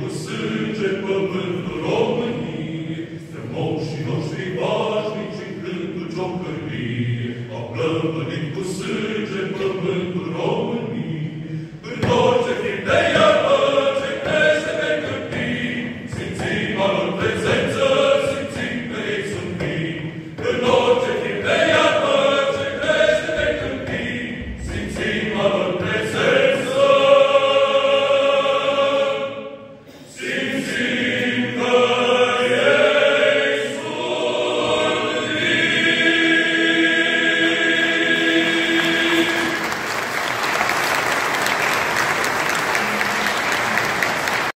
cu sânge, pământ